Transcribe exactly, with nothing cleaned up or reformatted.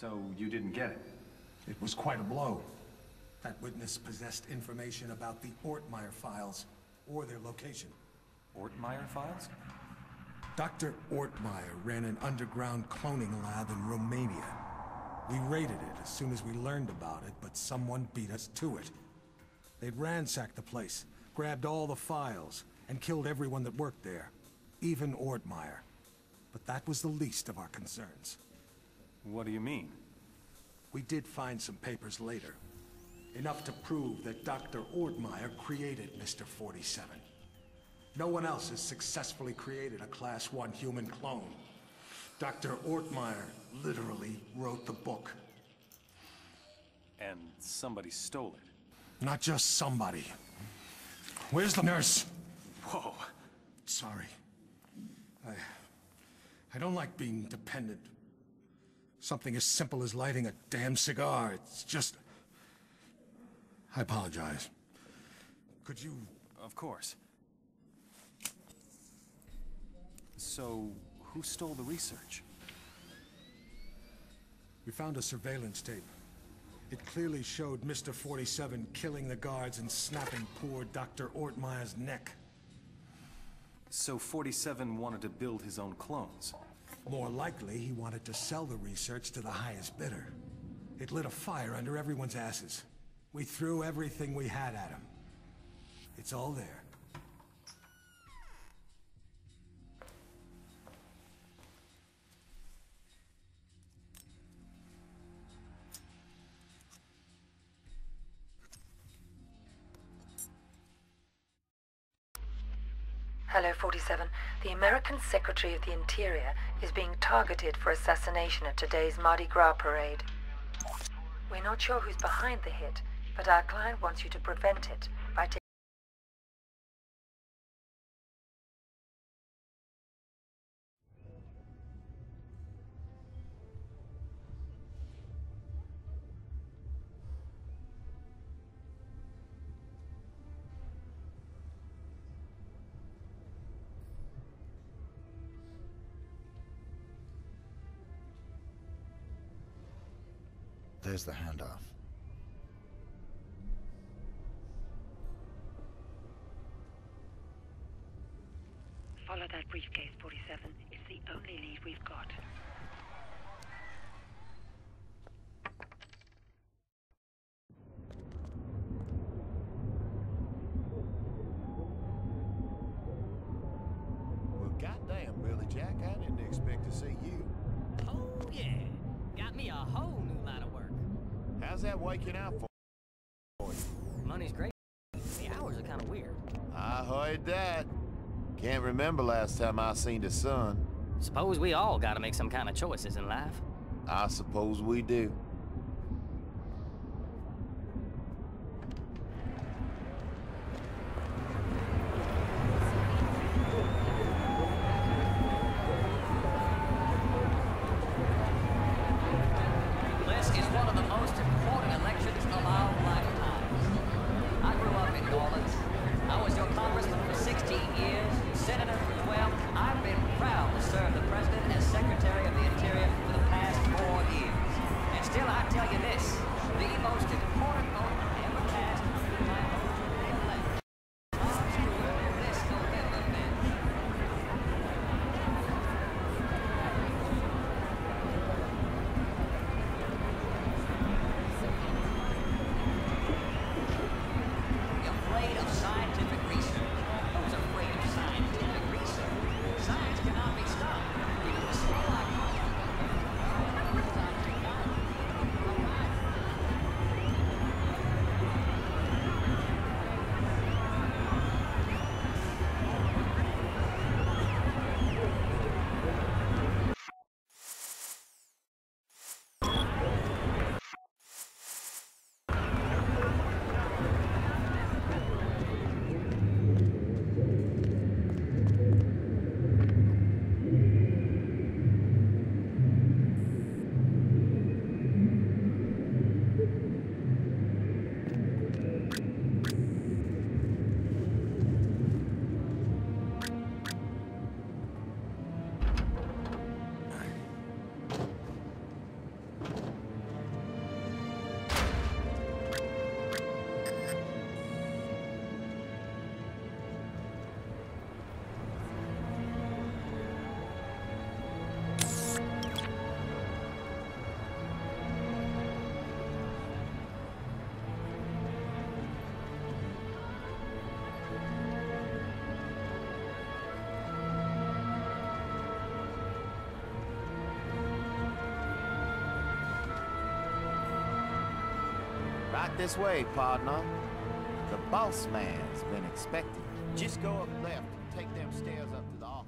So you didn't get it? It was quite a blow. That witness possessed information about the Ortmeier files, or their location. Ortmeier files? Doctor Ortmeier ran an underground cloning lab in Romania. We raided it as soon as we learned about it, but someone beat us to it. They'd ransacked the place, grabbed all the files, and killed everyone that worked there, even Ortmeier. But that was the least of our concerns. What do you mean? We did find some papers later. Enough to prove that Doctor Ortmeier created Mister forty-seven. No one else has successfully created a Class one human clone. Doctor Ortmeier literally wrote the book. And somebody stole it. Not just somebody. Where's the nurse? Whoa. Sorry. I... I don't like being dependent. Something as simple as lighting a damn cigar. It's just... I apologize. Could you... Of course. So, who stole the research? We found a surveillance tape. It clearly showed Mister forty-seven killing the guards and snapping poor Doctor Ortmeier's neck. So forty-seven wanted to build his own clones? More likely, he wanted to sell the research to the highest bidder. It lit a fire under everyone's asses. We threw everything we had at him. It's all there. Hello, forty-seven. The American Secretary of the Interior is being targeted for assassination at today's Mardi Gras parade. We're not sure who's behind the hit, but our client wants you to prevent it by taking... There's the handoff. Follow that briefcase, forty-seven. It's the only lead we've got. Well, goddamn, Billy Jack, I didn't expect to see you. Oh, yeah. Got me a whole new line of work. How's that waking up for you? Money's great. The hours are kind of weird. I heard that. Can't remember last time I seen the sun. Suppose we all gotta make some kind of choices in life. I suppose we do. This is one of the most important elections of our lifetime. I grew up in New Orleans. I was your congressman for sixteen years, senator for twelve. I've been proud to serve the president as Secretary of the Interior for the past four years. And still Right this way, partner. The boss man's been expecting you. Just go up left and take them stairs up to the office.